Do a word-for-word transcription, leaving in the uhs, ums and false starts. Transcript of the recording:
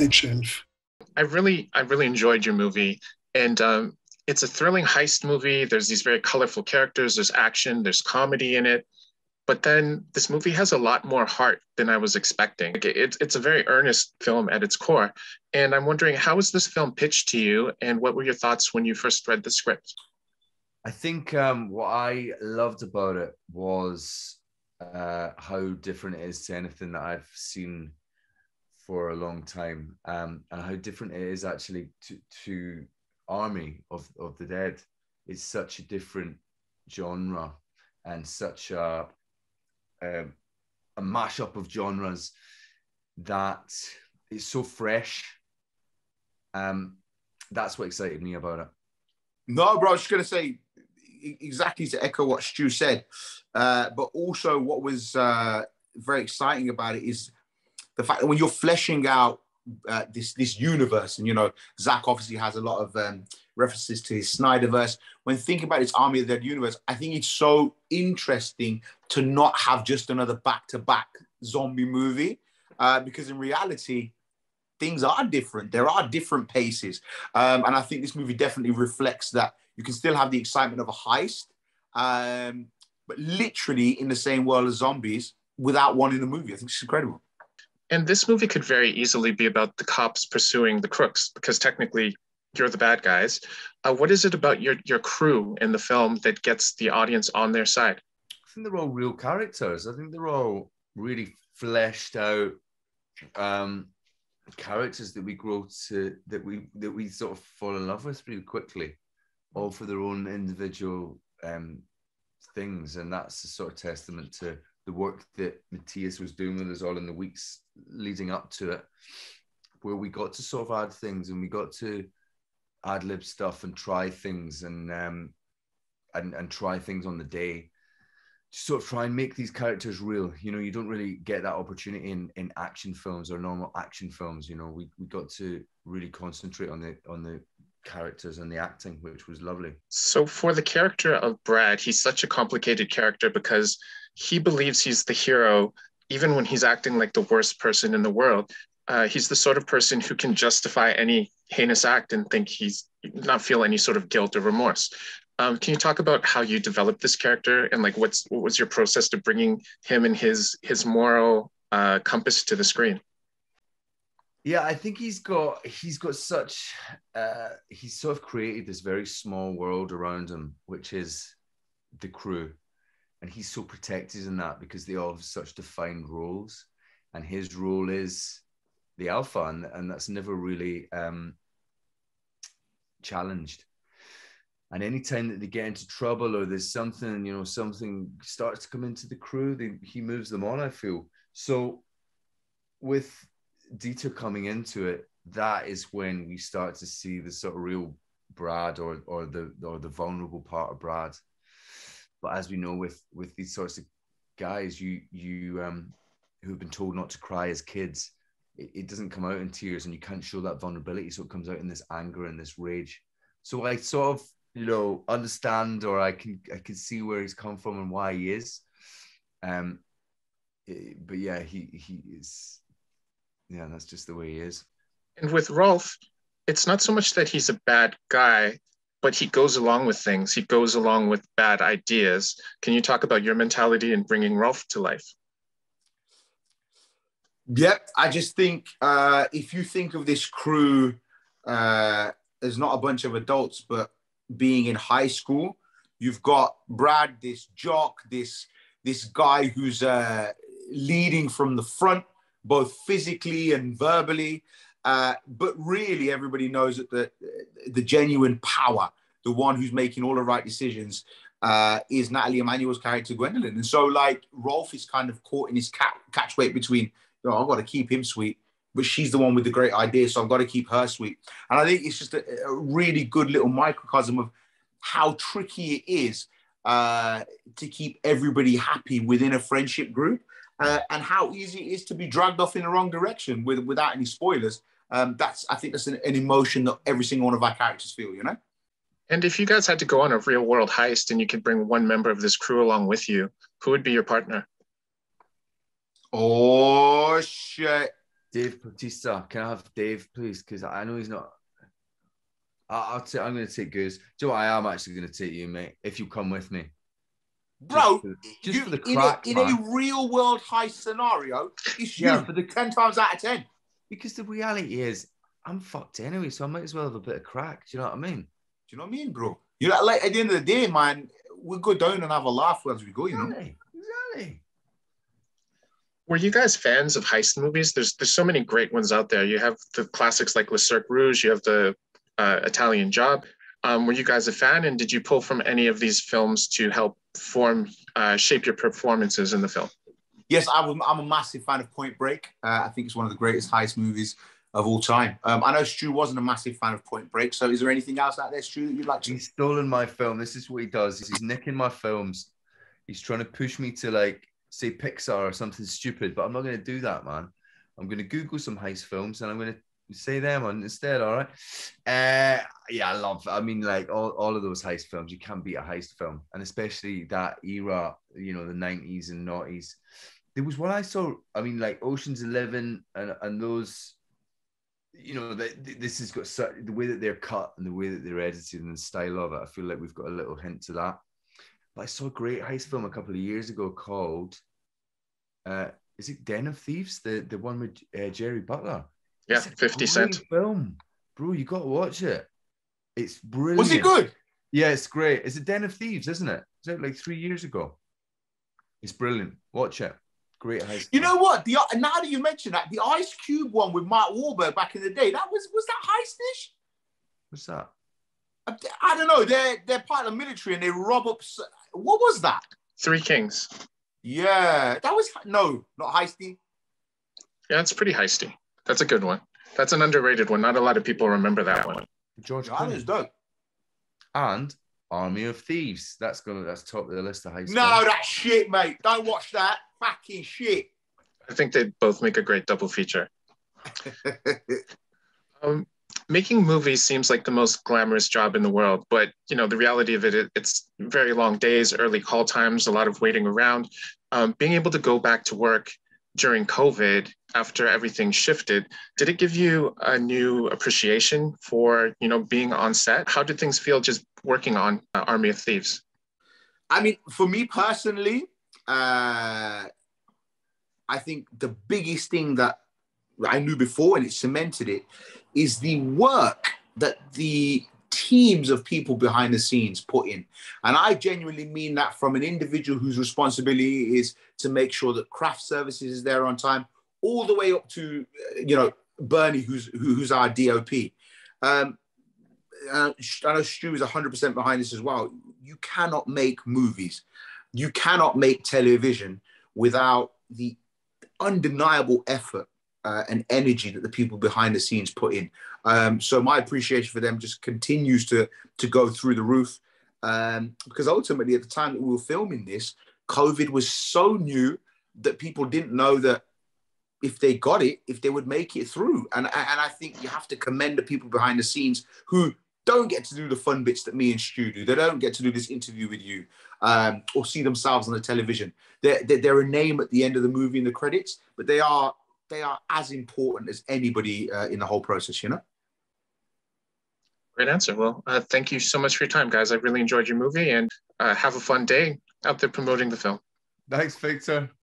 itself. I really, I really enjoyed your movie, and um, it's a thrilling heist movie. There's these very colorful characters. There's action. There's comedy in it. But then this movie has a lot more heart than I was expecting. It's, it's a very earnest film at its core. And I'm wondering, how was this film pitched to you? And what were your thoughts when you first read the script? I think um, what I loved about it was uh, how different it is to anything that I've seen for a long time. Um, and how different it is actually to, to Army of, of the Dead. It's such a different genre and such a... Uh, a mashup of genres that is so fresh. Um, that's what excited me about it. No, bro, I was just going to say exactly to echo what Stu said, uh, but also what was uh, very exciting about it is the fact that when you're fleshing out uh, this this universe, and you know, Zach obviously has a lot of um, references to his Snyderverse. When thinking about its Army of the Dead universe, I think it's so interesting to not have just another back-to-back zombie movie, uh, because in reality, things are different. There are different paces. Um, and I think this movie definitely reflects that. You can still have the excitement of a heist, um, but literally in the same world as zombies without one in the movie. I think it's incredible. And this movie could very easily be about the cops pursuing the crooks, because technically you're the bad guys. Uh, what is it about your, your crew in the film that gets the audience on their side? I think they're all real characters. I think they're all really fleshed out um, characters that we grow to, that we that we sort of fall in love with pretty quickly, all for their own individual um, things. And that's a sort of testament to the work that Matthias was doing with us all in the weeks leading up to it, where we got to sort of add things and we got to ad-lib stuff and try things and, um, and and try things on the day. Just sort of try and make these characters real. You know, you don't really get that opportunity in, in action films or normal action films. You know, we, we got to really concentrate on the on the characters and the acting, which was lovely. So for the character of Brad, he's such a complicated character because he believes he's the hero, even when he's acting like the worst person in the world. Uh, he's the sort of person who can justify any heinous act and think he's not feel any sort of guilt or remorse. Um, can you talk about how you developed this character and like what's what was your process to bringing him and his his moral uh, compass to the screen? Yeah, I think he's got he's got such uh, he's sort of created this very small world around him, which is the crew, and he's so protected in that because they all have such defined roles, and his role is the alpha, and, and that's never really um, challenged. And any time that they get into trouble or there's something, you know, something starts to come into the crew, they, he moves them on, I feel. So with Dieter coming into it, that is when we start to see the sort of real Brad or or the or the vulnerable part of Brad. But as we know, with with these sorts of guys, you you um, who've been told not to cry as kids, it doesn't come out in tears and you can't show that vulnerability. So it comes out in this anger and this rage. So I sort of, you know, understand, or I can, I can see where he's come from and why he is. Um, it, but yeah, he, he is, yeah, that's just the way he is. And with Rolf, it's not so much that he's a bad guy, but he goes along with things. He goes along with bad ideas. Can you talk about your mentality in bringing Rolf to life? Yep, I just think uh, if you think of this crew uh, as not a bunch of adults, but being in high school, you've got Brad, this jock, this this guy who's uh, leading from the front, both physically and verbally. Uh, but really, everybody knows that the the genuine power, the one who's making all the right decisions, uh, is Natalie Emmanuel's character, Gwendolyn. And so, like, Rolf is kind of caught in his cat, catch weight between, oh, I've got to keep him sweet, but she's the one with the great idea, so I've got to keep her sweet. And I think it's just a, a really good little microcosm of how tricky it is uh, to keep everybody happy within a friendship group, uh, and how easy it is to be dragged off in the wrong direction with, without any spoilers. Um, that's I think that's an, an emotion that every single one of our characters feel, you know? And if you guys had to go on a real-world heist and you could bring one member of this crew along with you, who would be your partner? Oh, shit. Dave Batista. Can I have Dave, please? Because I know he's not. I'll t- I'm going to take Goose. Do you know what? I am actually going to take you, mate, if you come with me. Bro, just for, just you, for the crack, in a, in a real world high scenario, it's yeah. you for the ten times out of ten. Because the reality is, I'm fucked anyway, so I might as well have a bit of crack. Do you know what I mean? Do you know what I mean, bro? You know, like at the end of the day, man, we'll go down and have a laugh as we go, you know? Exactly. exactly. Were you guys fans of heist movies? There's there's so many great ones out there. You have the classics like Le Cirque Rouge. You have the uh, Italian Job. Um, were you guys a fan? And did you pull from any of these films to help form, uh, shape your performances in the film? Yes, I was, I'm a massive fan of Point Break. Uh, I think it's one of the greatest heist movies of all time. Um, I know Stu wasn't a massive fan of Point Break. So is there anything else out there, Stu, that you'd like to... He's stolen my film. This is what he does. He's nicking my films. He's trying to push me to, like, say Pixar or something stupid, but I'm not going to do that, man. I'm going to Google some heist films and I'm going to say them on instead, all right? Uh, yeah, I love, I mean, like, all, all of those heist films, you can't beat a heist film, and especially that era, you know, the nineties and noughties. There was one I saw, I mean, like, Ocean's Eleven and, and those, you know, the, the, this has got such, the way that they're cut and the way that they're edited and the style of it, I feel like we've got a little hint to that. But I saw a great heist film a couple of years ago called, uh, is it Den of Thieves? The the one with uh, Jerry Butler. Yeah, fifty cent film, bro. You got to watch it. It's brilliant. Was it good? Yeah, it's great. It's a Den of Thieves, isn't it? It's out like three years ago. It's brillilt. Watch it. Great heist. You know what? The now that you mention that, the Ice Cube one with Mark Wahlberg back in the day, that was was that heistish? What's that? I, I don't know. They're they're part of the military and they rob up. What was that? Three Kings. Yeah, that was no, not heisty. Yeah, it's pretty heisty. That's a good one. That's an underrated one. Not a lot of people remember that one. George Clooney is dope. And Army of Thieves. That's gonna that's top of the list of heist. No, that's shit, mate. Don't watch that. Fucking shit. I think they both make a great double feature. um. Making movies seems like the most glamorous job in the world, but, you know, the reality of it, it's very long days, early call times, a lot of waiting around. Um, being able to go back to work during COVID after everything shifted, did it give you a new appreciation for, you know, being on set? How did things feel just working on uh, Army of Thieves? I mean, for me personally, uh, I think the biggest thing that I knew before, and it cemented it, is the work that the teams of people behind the scenes put in. And I genuinely mean that from an individual whose responsibility it is to make sure that craft services is there on time, all the way up to, you know, Bernie, who's who, who's our D O P. Um, I know Stu is one hundred percent behind this as well. You cannot make movies. You cannot make television without the undeniable effort Uh, and energy that the people behind the scenes put in. Um, so my appreciation for them just continues to, to go through the roof. Um, because ultimately at the time that we were filming this, COVID was so new that people didn't know that if they got it, if they would make it through. And, and I think you have to commend the people behind the scenes who don't get to do the fun bits that me and Stu do. They don't get to do this interview with you um, or see themselves on the television. They're, they're a name at the end of the movie in the credits, but they are they are as important as anybody uh, in the whole process, you know? Great answer. Well, uh, thank you so much for your time, guys. I really enjoyed your movie, and uh, have a fun day out there promoting the film. Thanks, Victor.